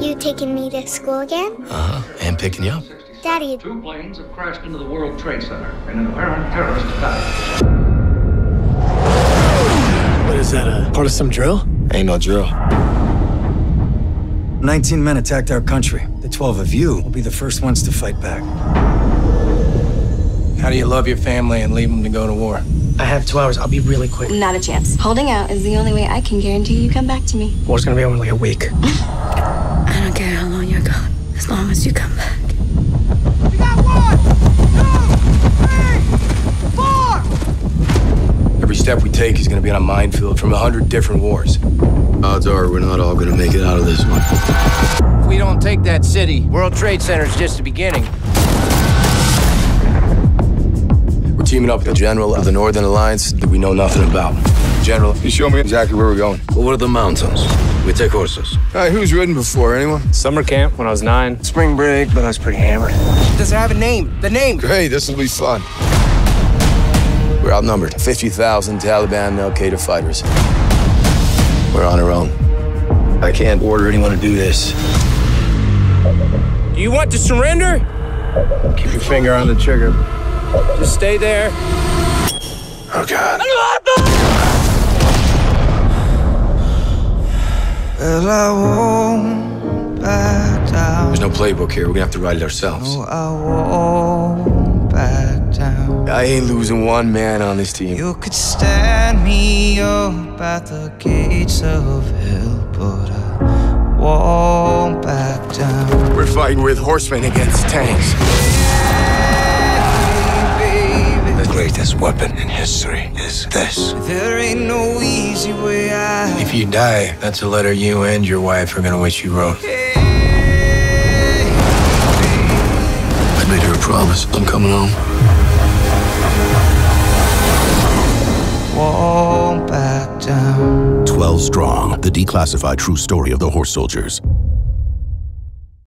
You taking me to school again? Uh-huh, and picking you up. Daddy. Two planes have crashed into the World Trade Center and an apparent terrorist attack. What is that, part of some drill? Ain't no drill. 19 men attacked our country. The 12 of you will be the first ones to fight back. How do you love your family and leave them to go to war? I have 2 hours. I'll be really quick. Not a chance. Holding out is the only way I can guarantee you come back to me. War's gonna be over in like a week. I don't care how long you're gone, as long as you come back. We got 1, 2, 3, 4! Every step we take is gonna be on a minefield from 100 different wars. Odds are we're not all gonna make it out of this one. If we don't take that city, World Trade Center's just the beginning. Teaming up with the general of the Northern Alliance that we know nothing about. General, you show me exactly where we're going. Over the mountains. We take horses. All right, who's ridden before? Anyone? Summer camp when I was 9. Spring break, but I was pretty hammered. Does it have a name? The name! Great, this will be fun. We're outnumbered. 50,000 Taliban and Al-Qaeda fighters. We're on our own. I can't order anyone to do this. Do you want to surrender? Keep your finger on the trigger. Just stay there. Oh, God. There's no playbook here. We're gonna have to write it ourselves. I ain't losing one man on this team. You could stand me up at the gates of hell, but I won't back down. We're fighting with horsemen against tanks. The greatest weapon in history is this. There ain't no easy way out. If you die, that's a letter you and your wife are gonna wish you wrote. I made her a promise. I'm coming home. Won't back down. 12 Strong, the declassified true story of the Horse Soldiers.